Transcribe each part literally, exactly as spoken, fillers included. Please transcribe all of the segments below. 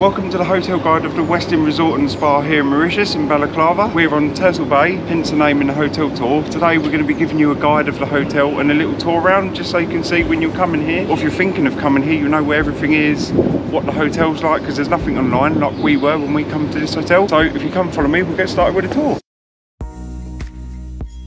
Welcome to the hotel guide of the Westin Resort and Spa here in Mauritius in Balaclava. We're on Turtle Bay, hence the name in the hotel tour. Today we're going to be giving you a guide of the hotel and a little tour around just so you can see when you're coming here, or if you're thinking of coming here, you know where everything is, what the hotel's like, because there's nothing online like we were when we come to this hotel. So if you come follow me, we'll get started with the tour.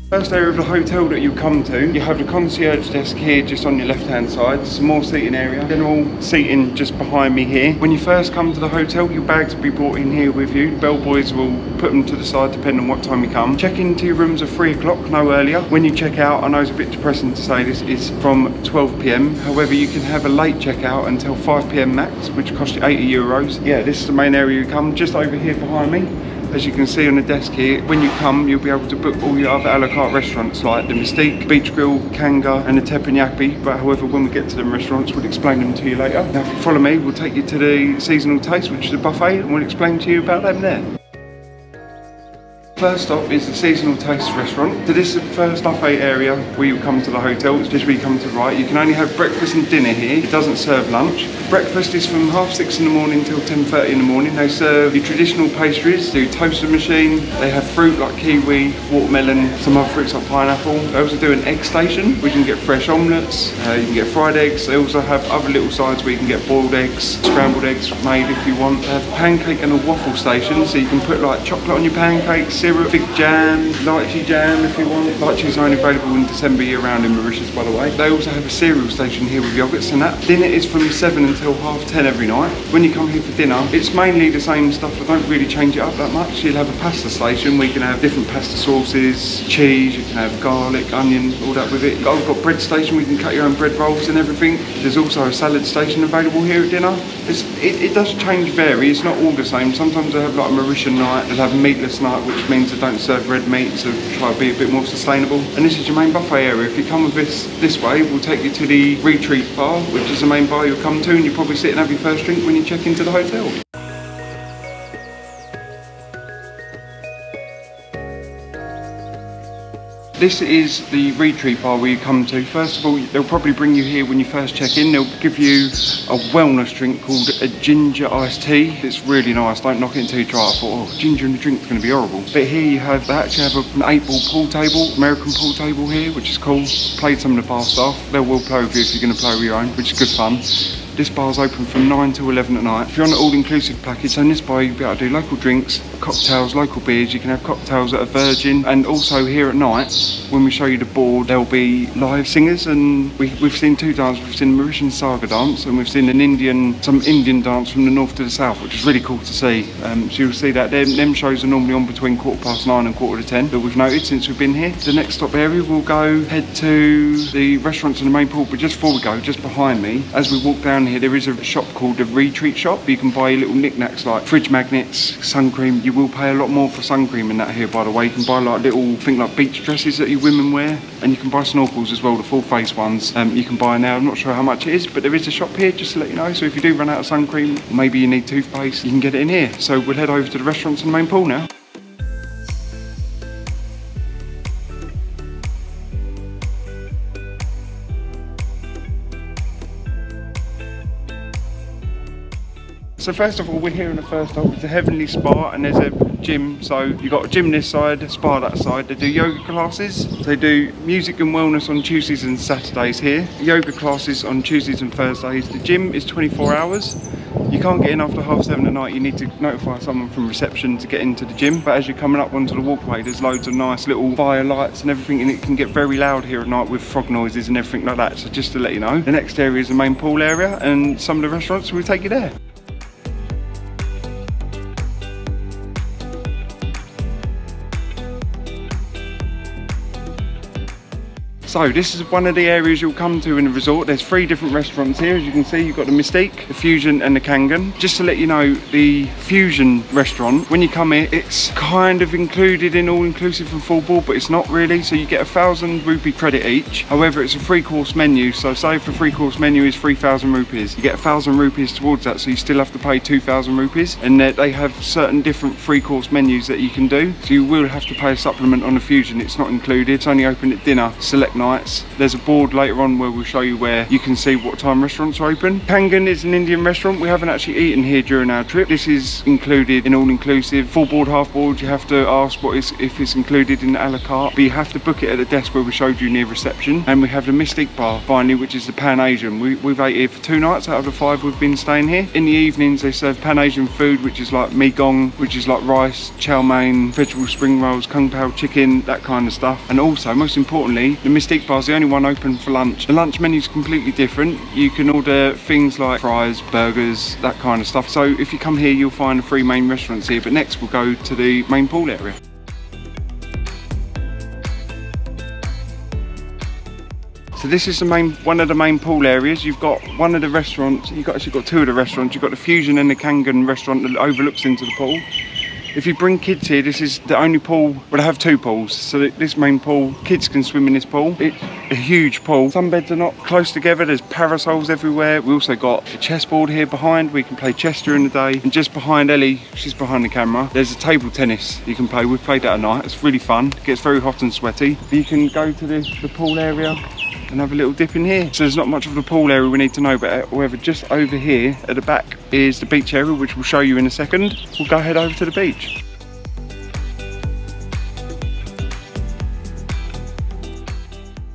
First area of the hotel that you come to, you have the concierge desk here just on your left hand side, some more seating area, general seating just behind me here. When you first come to the hotel, your bags will be brought in here with you. Bellboys will put them to the side depending on what time you come. Check into your rooms at three o'clock, no earlier. When you check out, I know it's a bit depressing to say this, is from twelve p m However, you can have a late checkout until five p m max, which costs you eighty euros. Yeah, this is the main area you come, just over here behind me. As you can see on the desk here, when you come, you'll be able to book all your other a la carte restaurants like the Mystique, Beach Grill, Kanga and the Teppanyaki. But however, when we get to them restaurants, we'll explain them to you later. Now, if you follow me, we'll take you to the Seasonal Tastes, which is a buffet, and we'll explain to you about them there. First stop is the Seasonal Tastes restaurant. So this is the first buffet area where you come to the hotel. It's just where you come to the right. You can only have breakfast and dinner here. It doesn't serve lunch. Breakfast is from half six in the morning till ten thirty in the morning. They serve your traditional pastries, the toaster machine. They have fruit like kiwi, watermelon, some other fruits like pineapple. They also do an egg station where you can get fresh omelettes. Uh, you can get fried eggs. They also have other little sides where you can get boiled eggs, scrambled eggs made if you want. They have a pancake and a waffle station. So you can put like chocolate on your pancakes, big jam, lychee jam if you want. Lychee is only available in December year round in Mauritius, by the way. They also have a cereal station here with yogurts and that. Dinner is from seven until half ten every night. When you come here for dinner, it's mainly the same stuff. I don't really change it up that much. You'll have a pasta station where you can have different pasta sauces, cheese, you can have garlic, onion, all that with it. You've got bread station where you can cut your own bread rolls and everything. There's also a salad station available here at dinner. It's, it, it does change, vary. It's not all the same. Sometimes they have like a Mauritian night, they'll have a meatless night, which means that don't serve red meat, so try to be a bit more sustainable. And this is your main buffet area. If you come with this this way, we'll take you to the Retreat Bar, which is the main bar you'll come to, and you'll probably sit and have your first drink when you check into the hotel. This is the Retreat Bar where you come to. First of all, they'll probably bring you here when you first check in. They'll give you a wellness drink called a ginger iced tea. It's really nice, don't knock it until you try it. I thought, oh, ginger in the drink's gonna be horrible. But here you have, they actually have an eight ball pool table, American pool table here, which is cool. Played some of the bar staff. They will play with you if you're gonna play with your own, which is good fun. This bar's open from nine to eleven at night. If you're on an all-inclusive package, so in this bar you'll be able to do local drinks, cocktails, local beers. You can have cocktails that are virgin. And also here at night, when we show you the board, there'll be live singers. And we, we've seen two dances. We've seen Mauritian Saga dance, and we've seen an Indian, some Indian dance from the north to the south, which is really cool to see. Um, so you'll see that. Them, them shows are normally on between quarter past nine and quarter to ten, that we've noted since we've been here. The next stop area, we'll go head to the restaurants and the main pool. But just before we go, just behind me, as we walk down here, there is a shop called the Retreat Shop. You can buy little knickknacks like fridge magnets, sun cream. You will pay a lot more for sun cream in that here, by the way. You can buy like little thing like beach dresses that you women wear, and you can buy snorkels as well, the full face ones. Um, you can buy now. I'm not sure how much it is, but there is a shop here just to let you know. So if you do run out of sun cream, or maybe you need toothpaste, you can get it in here. So we'll head over to the restaurants and the main pool now. So first of all, we're here in the first hole. It's a Heavenly Spa, and there's a gym. So you've got a gym this side, a spa that side. They do yoga classes. They do music and wellness on Tuesdays and Saturdays here. Yoga classes on Tuesdays and Thursdays. The gym is twenty-four hours. You can't get in after half seven at night. You need to notify someone from reception to get into the gym. But as you're coming up onto the walkway, there's loads of nice little fire lights and everything, and it can get very loud here at night with frog noises and everything like that. So just to let you know, the next area is the main pool area, and some of the restaurants, we'll take you there. So this is one of the areas you'll come to in the resort. There's three different restaurants here. As you can see, you've got the Mystique, the Fusion and the Kangan. Just to let you know, the Fusion restaurant, when you come here, it's kind of included in all-inclusive and full board, but it's not really. So you get a thousand rupee credit each. However, it's a three-course menu. So say if the three-course menu is three thousand rupees, you get a thousand rupees towards that. So you still have to pay two thousand rupees. And they have certain different three-course menus that you can do. So you will have to pay a supplement on the Fusion. It's not included. It's only open at dinner, select nights. There's a board later on where we'll show you where you can see what time restaurants are open. Kangan is an Indian restaurant. We haven't actually eaten here during our trip. This is included in all-inclusive. Full board, half board, you have to ask what is, if it's included in a la carte. But you have to book it at the desk where we showed you near reception. And we have the Mystique Bar, finally, which is the Pan-Asian. We, we've ate here for two nights out of the five we've been staying here. In the evenings, they serve Pan-Asian food, which is like Megong, which is like rice, chow mein, vegetable spring rolls, kung pao chicken, that kind of stuff. And also, most importantly, the Mystique Bar is the only one open for lunch. The lunch menu is completely different. You can order things like fries, burgers, that kind of stuff. So if you come here, you'll find the three main restaurants here, but next we'll go to the main pool area. So this is the main, one of the main pool areas. You've got one of the restaurants, you've got, actually got two of the restaurants. You've got the Fusion and the Kangan restaurant that overlooks into the pool. If you bring kids here, this is the only pool, well, they have two pools. So this main pool, kids can swim in this pool. It's a huge pool. Some beds are not close together. There's parasols everywhere. We also got a chessboard here behind. We can play chess during the day. And just behind Ellie, she's behind the camera, there's a table tennis you can play. We've played that at night. It's really fun. It gets very hot and sweaty. You can go to the, the pool area and have a little dip in here. So there's not much of the pool area we need to know, but however, just over here at the back is the beach area, which we'll show you in a second. We'll go head over to the beach.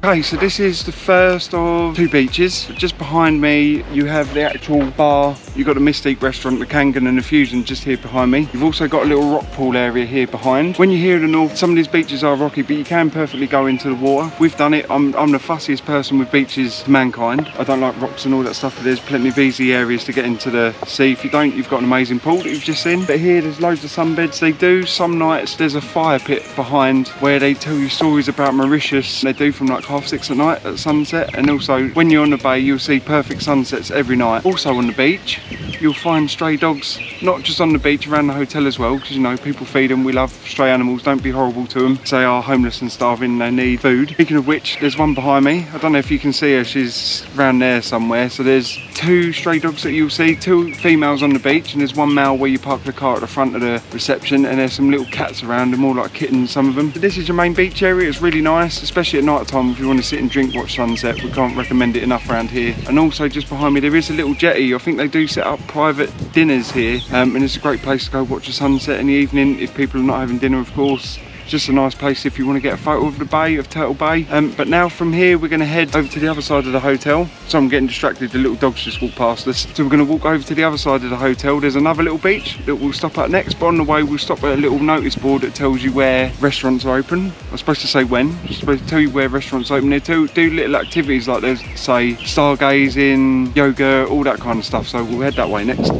Okay, so this is the first of two beaches. Just behind me, you have the actual bar. You've got the Mystique restaurant, the Kangan and the Fusion just here behind me. You've also got a little rock pool area here behind. When you're here in the north, some of these beaches are rocky, but you can perfectly go into the water. We've done it. I'm, I'm the fussiest person with beaches to mankind. I don't like rocks and all that stuff, but there's plenty of easy areas to get into the sea. If you don't, you've got an amazing pool that you've just seen. But here, there's loads of sunbeds. They do, some nights, there's a fire pit behind where they tell you stories about Mauritius. They do from like half six at night at sunset, and also when you're on the bay you'll see perfect sunsets every night. Also on the beach you'll find stray dogs, not just on the beach, around the hotel as well, because you know people feed them. We love stray animals, don't be horrible to them. They are homeless and starving, they need food. Speaking of which, there's one behind me, I don't know if you can see her, she's around there somewhere. So there's two stray dogs that you'll see, two females on the beach, and there's one male where you park the car at the front of the reception, and there's some little cats around them, all like kittens, some of them. But this is your main beach area. It's really nice, especially at night time if you want to sit and drink, watch sunset. We can't recommend it enough around here. And also just behind me there is a little jetty. I think they do set up private dinners here, um, and it's a great place to go watch the sunset in the evening if people are not having dinner, of course. Just a nice place if you want to get a photo of the bay, of Turtle Bay. Um, but now from here we're going to head over to the other side of the hotel. So I'm getting distracted, the little dogs just walked past us. So we're going to walk over to the other side of the hotel. There's another little beach that we'll stop at next, but on the way we'll stop at a little notice board that tells you where restaurants are open. I'm supposed to say when, I'm supposed to tell you where restaurants are open. They do, do little activities like there's, say, stargazing, yoga, all that kind of stuff. So we'll head that way next.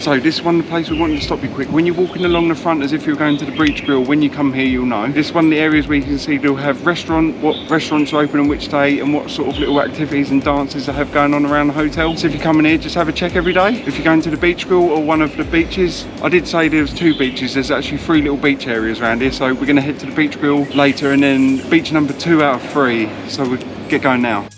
So this one, the place we wanted to stop you quick. When you're walking along the front as if you're going to the Beach Grill, when you come here you'll know. This one of the areas where you can see they'll have restaurant, what restaurants are open on which day, and what sort of little activities and dances they have going on around the hotel. So if you're coming here, just have a check every day. If you're going to the Beach Grill or one of the beaches, I did say there was two beaches, there's actually three little beach areas around here. So we're gonna head to the Beach Grill later, and then beach number two out of three. So we'll get going now.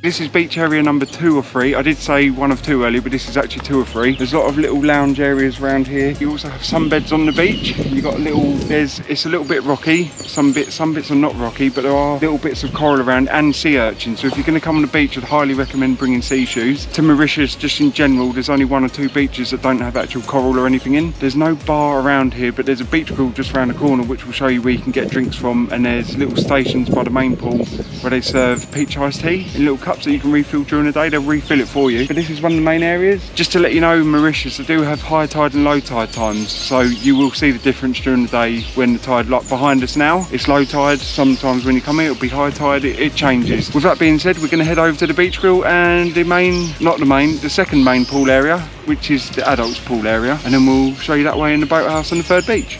This is beach area number two or three. I did say one of two earlier, but this is actually two or three. There's a lot of little lounge areas around here. You also have sunbeds on the beach. You got a little, there's, it's a little bit rocky. Some bits, some bits are not rocky, but there are little bits of coral around and sea urchins. So if you're gonna come on the beach, I'd highly recommend bringing sea shoes. To Mauritius, just in general, there's only one or two beaches that don't have actual coral or anything in. There's no bar around here, but there's a beach pool just around the corner, which will show you where you can get drinks from. And there's little stations by the main pool where they serve peach iced tea in little cups that you can refill during the day. They'll refill it for you. But this is one of the main areas. Just to let you know, Mauritius, they do have high tide and low tide times, so you will see the difference during the day when the tide, like behind us now, it's low tide. Sometimes when you come here it'll be high tide. It, it changes. With that being said, we're going to head over to the Beach Grill and the main, not the main, the second main pool area, which is the adults pool area, and then we'll show you that way in the boathouse and the third beach.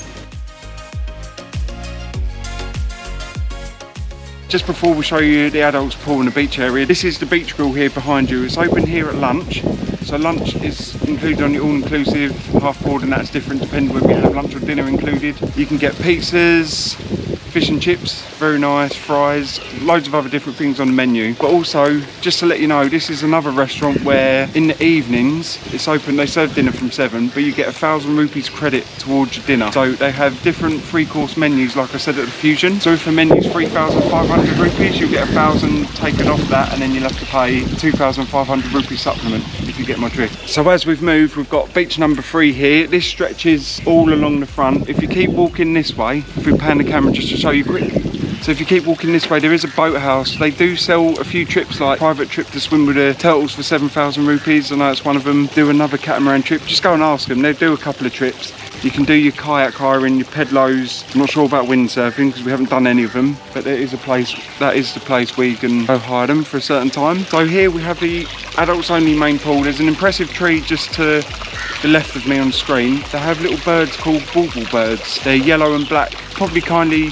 Just before we show you the adults pool and the beach area, this is the Beach Grill here behind you. It's open here at lunch. So lunch is included on your all-inclusive, half board, and that's different depending whether you have lunch or dinner included. You can get pizzas, fish and chips, very nice, fries, loads of other different things on the menu. But also, just to let you know, this is another restaurant where in the evenings, it's open, they serve dinner from seven, but you get a thousand rupees credit towards your dinner. So they have different three course menus, like I said, at the Fusion. So if a menu's three thousand five hundred rupees, you get a thousand taken off that, and then you'll have to pay two thousand five hundred rupees supplement, if you get my drift. So as we've moved, we've got beach number three here. This stretches all along the front. If you keep walking this way, if we pan the camera just to show you quickly. So if you keep walking this way, there is a boathouse. They do sell a few trips, like private trip to swim with the turtles for seven thousand rupees. I know it's one of them. Do another catamaran trip. Just go and ask them. They'll do a couple of trips. You can do your kayak hiring, your pedlos. I'm not sure about windsurfing because we haven't done any of them, but there is a place, that is the place where you can go hire them for a certain time. So here we have the adults only main pool. There's an impressive tree just to the left of me on screen. They have little birds called bauble birds. They're yellow and black, probably kindly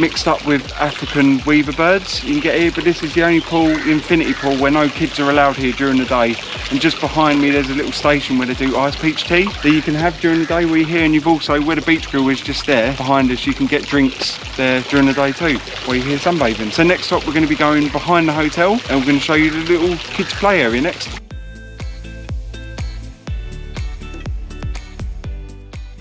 mixed up with African weaver birds. You can get here, but this is the only pool, the infinity pool, where no kids are allowed here during the day. And just behind me there's a little station where they do ice peach tea that you can have during the day where you're here, and you've also, where the Beach Grill is just there behind us, you can get drinks there during the day too while you're here sunbathing. So next stop we're going to be going behind the hotel and we're going to show you the little kids play area next.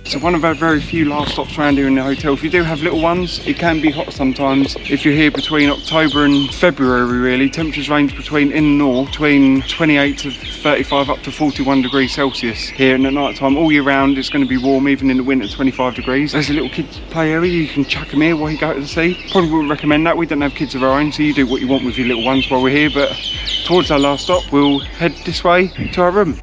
So one of our very few last stops around here in the hotel. If you do have little ones, it can be hot sometimes. If you're here between October and February, really, temperatures range between in the north, between twenty-eight to thirty-five up to forty-one degrees Celsius. Here in the night time, all year round, it's going to be warm, even in the winter, twenty-five degrees. There's a little kids play area. You can chuck them here while you go to the sea. Probably wouldn't recommend that. We don't have kids of our own, so you do what you want with your little ones while we're here. But towards our last stop, we'll head this way to our room.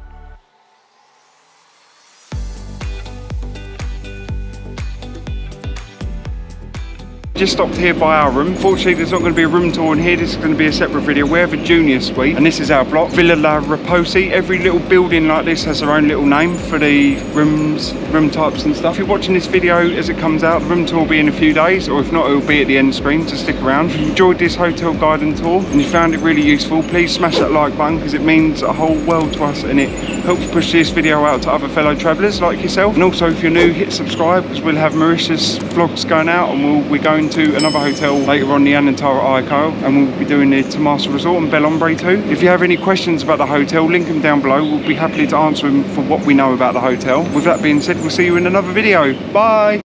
Just stopped here by our room. Fortunately, there's not going to be a room tour in here. This is going to be a separate video. We have a junior suite, and this is our block, Villa La Raposi. Every little building like this has their own little name for the rooms, room types and stuff. If you're watching this video as it comes out, the room tour will be in a few days, or if not, it will be at the end screen, so stick around. If you enjoyed this hotel guide and tour, and you found it really useful, please smash that like button, because it means a whole world to us, and it helps push this video out to other fellow travellers like yourself. And also, if you're new, hit subscribe, because we'll have Mauritius vlogs going out, and we'll, we're going to another hotel later on, the Anantara Iko, and we'll be doing the Tamassa Resort and Bel Ombre too. If you have any questions about the hotel, link them down below. We'll be happy to answer them for what we know about the hotel. With that being said, we'll see you in another video. Bye!